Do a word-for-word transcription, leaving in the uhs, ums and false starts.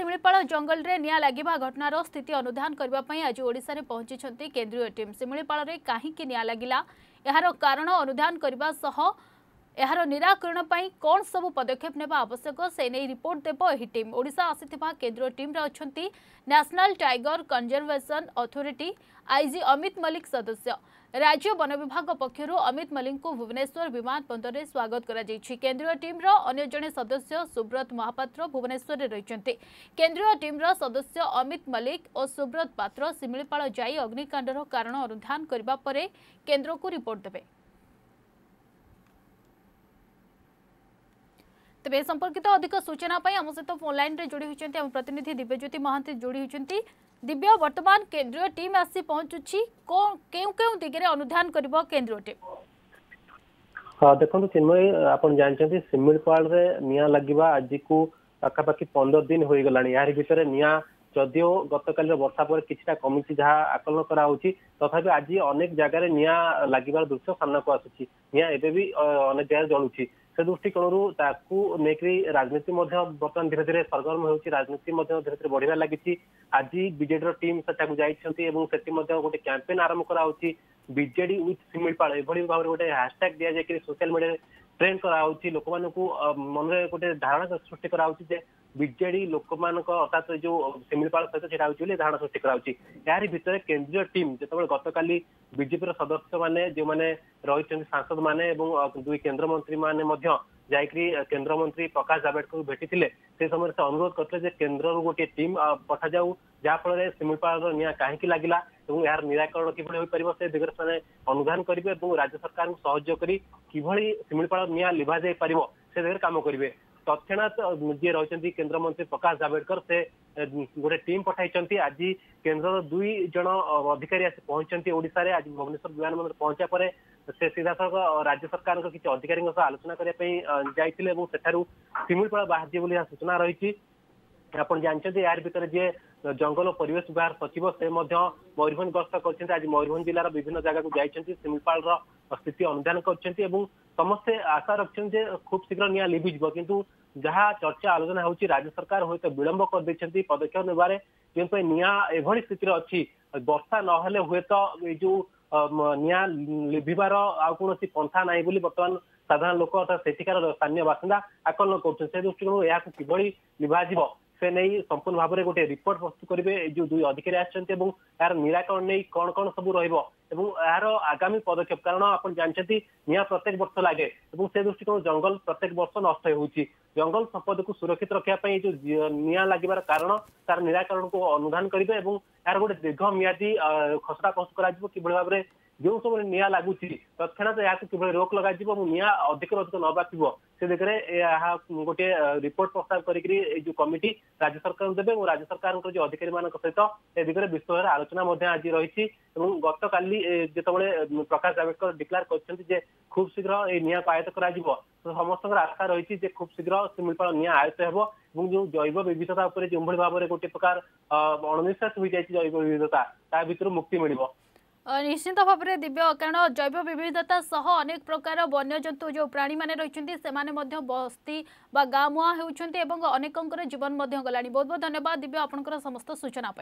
शिमिलीपाल जंगल में निया लगा घटनार स्थिति अनुधान करने आज ओडिशा में पहुंची केंद्रीय टीम। शिमिलीपाल में कहीं निया लगिला यार कारण अनुधान करने सह यार निराकरण पर कौन सबू पदक्षेप नेबा आवश्यक से नहीं रिपोर्ट देव यह टीम। ओडिशा आसीथिबा केंद्रीय टीम रे अछंती national tiger conservation authority IG Amit Malik सदस्य। राज्य वन विभाग पक्षर अमित मलिक को भुवनेश्वर विमानबंदर में स्वागत करा जायछि। केंद्रीय टीम रो अन्य जने सदस्य सुब्रत महापात्र भुवनेश्वर रे रहिसंती। केंद्रीय टीम रो सदस्य अमित मलिक और सुब्रत पात्र शिमिलीपाल जाई अग्निकांडर कारण अनुधान करबा परे केंद्र को रिपोर्ट देबे। तेज संपर्कित अधिक सूचना आम सहित फोन लाइन रे जोड़ी होती आम प्रतिनिधि दिव्य ज्योति महांती जोड़ी होती। दिव्य, वर्तमान केंद्रीय टीम आसी पहुंचुछि, क्यों क्यों दिगरे अनुधान करबो केंद्रीय टीम? हाँ देखो चिन्मय, आप जानते शिमिलीपाल रे निया लगिबा आज को पाखापाखि पंद्रह दिन हो गला। यार भितर निया जदिव गतकाल वर्षा पर किछटा कमिटी जहाँ आकलन कराऊँगी, तथापि आज अनेक जगार निया लगिबार दृश्य सामना को आसुछि। निया एबे भी अनेक जगार जलुछि। से दृष्टिकोण ताकूरी राजनीति बर्तमान धीरे धीरे सरगर्म होती, राजनीति धीरे धीरे बढ़िया लगी। आज बीजेडी टीम से गोटे कैंपेन आरंभ कराऊँगी बीजेडी विथ शिमिलीपाल, एभली भाव में गोटे हाशटैग दि जाए सोशल मीडिया ट्रेंड कराऊँगी। लोक मन में गोटे धारणा सृष्टि कराऊँगी बीजेडी लोक मान अर्थात जो शिमिलीपाल सहित छड़ा होती धारणा सृष्टि कराऊँगी। यार भितर केंद्रीय टीम जिते गतकाली बीजेपी सदस्य मैंने जो मैंने रही सांसद मैंने दुई केंद्र मंत्री मैंने केंद्र मंत्री प्रकाश जावड़ेकर भेटी थे, से समय से अनुरोध करते केन्द्र गोटे टीम पठा जाऊ जहाँफल शिमिलीपाल निया कहीं लगिला यार निराकरण किभली हो परिबो से दिगरे माने अनुधान करिवे और राज्य सरकार को सहयोग करी किभली शिमिलीपाल निया लिभा जाय परिबो से दिगरे काम करिवे। तत्क्षणात जे रहिसंती केंद्र मंत्री प्रकाश जावड़ेकर से गोटे टीम पठाइसंती। आज केंद्र दुई जन अधिकारी आसी पहुंचंती ओडिसा रे। आज भुवनेश्वर विमानबंदर पहुंचा परे से सीधा सख राज्य सरकार किसी अधिकारी आलोचना करने शिमिलीपाल बाहर सूचना रही। आप जानते यार भितर जे जंगल और परिवेश विभाग सचिव से मयूरभंज गस्त कर आज मयूरभंज जिलार विभिन्न जगह को जाती शिमिलीपाल स्थिति अनुधान कर समस्ते आशा रखते खूब शीघ्र निया लिभिज किंतु जहाँ चर्चा आलोचना होती राज्य सरकार हूँ तो विलंब कर देते पदक्षेप नेबारे जो निया एभली स्थित अच्छी वर्षा नहले हूँ तो जो निया लिभिबार आउ कौन पंथा ना बर्तमान साधारण लोक अर्थात सेठिकार स्थानीय बासिंदा आकलन कर दृष्टिकोण या किभली लिभाज से नहीं संपूर्ण भाव में गोटे रिपोर्ट प्रस्तुत करेंगे। जो दुई अधिकारी आर निराकरण नहीं कौन कौन सब रहा आगामी पदक्षेप कारण आप जानते निया प्रत्येक वर्ष लगे से दृष्टिकोण जंगल प्रत्येक वर्ष नष्ट होती जंगल संपद को सुरक्षित रखापी जो निया लगिबार कारण तार निराकरण को अनुधान करेंगे। यार गोटे दीर्घ मियादी खसड़ा प्रस्तुत कर जो सब निया लगुच तत्क्षणात या किभली रोक लग निया अधिक अधिक न बाकिबो से दिगरे गोटे रिपोर्ट प्रस्ताव करी कमिटी राज्य सरकार देवे और राज्य सरकार जो अधिकारी मान सहित ए दिगरे विस्तार आलोचना आज रही। गत काली जिते प्रकाश जावड़ेकर डिक्लेयर करछंती खूब शीघ्र ए निया आयत करा जिवो समस्त आशा रही खूब शीघ्र शिमिलीपाल निया आयत हेबो। जो जैव विविधता उपर जो भाव में गोटे प्रकार अणनिश्वास हो जाए जैव विविधता ता भीतर मुक्ति मिलिबो निश्चित भाव में। दिव्य, कारण जैव विविधता सह अनेक प्रकार वन्यजंतु जो प्राणी मैंने रही से बस्ती बा गाँ मुआ होती अनेकों जीवन गलानी। बहुत बहुत धन्यवाद दिव्य, आपनकर समस्त सूचना।